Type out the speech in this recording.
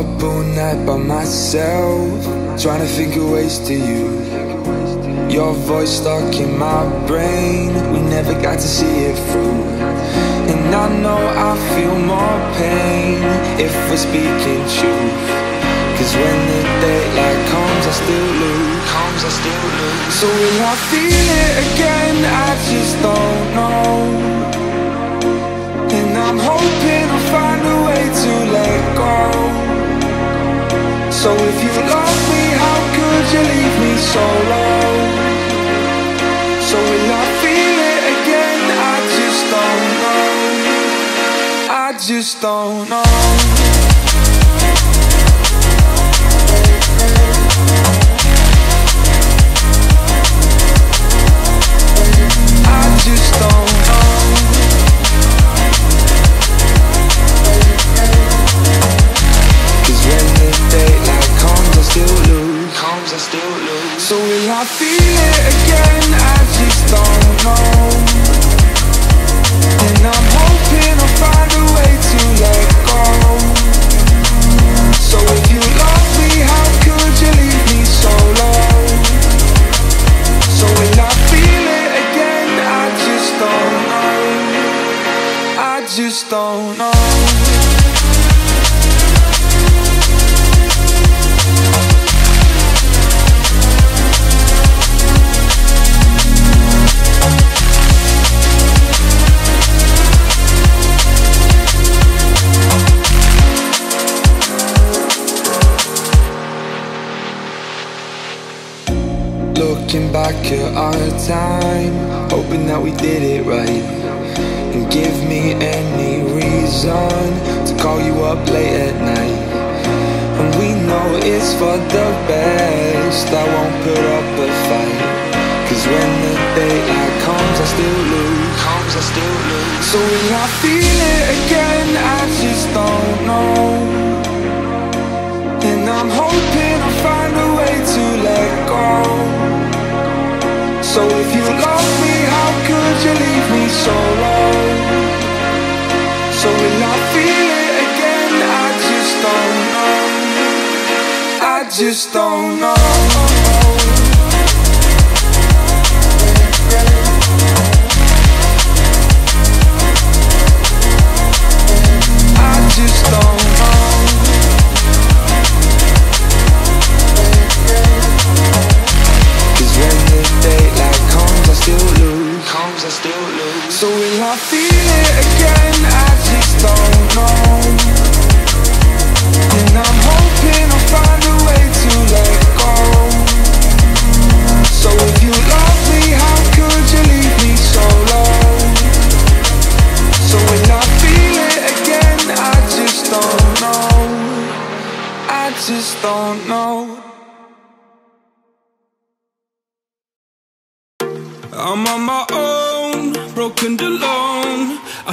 up all night by myself, trying to figure ways to you. Your voice stuck in my brain, we never got to see it through. And I know I feel more pain if we're speaking truth, 'cause when the daylight comes, I still lose. So will I feel it again? I just don't know. And I'm hoping I'll find a way to let go. So if you love me, how could you leave me so low? So will I feel it again? I just don't know. I just don't know. So will I feel it again? I just don't know. And I'm hoping I'll find a way to let go. So if you love me, how could you leave me so low? So will I feel it again? I just don't know. I just don't know. Looking back at our time, hoping that we did it right. And give me any reason to call you up late at night. And we know it's for the best, I won't put up a fight. 'Cause when the daylight comes, I still lose. So will I feel it again? I just don't know. And I'm hoping I'll find a way to let go. So if you love me, how could you leave me so low? So will I feel it again? I just don't know. I just don't know. So will I feel it again? I just don't know. And I'm hoping I'll find a way to let go. So if you love me, how could you leave me so low? So will I feel it again? I just don't know. I just don't know. I'm on my own, broken alone. I